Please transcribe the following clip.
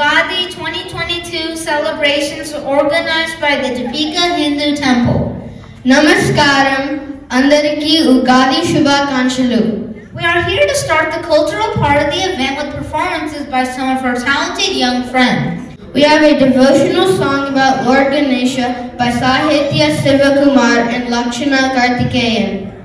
Ugadi 2022 celebrations were organized by the Deepika Hindu Temple. Namaskaram, Andariki, Ugadi, Shubha Kanchalu. We are here to start the cultural part of the event with performances by some of our talented young friends. We have a devotional song about Lord Ganesha by Sahitya Sivakumar and Lakshana Kartikeyan.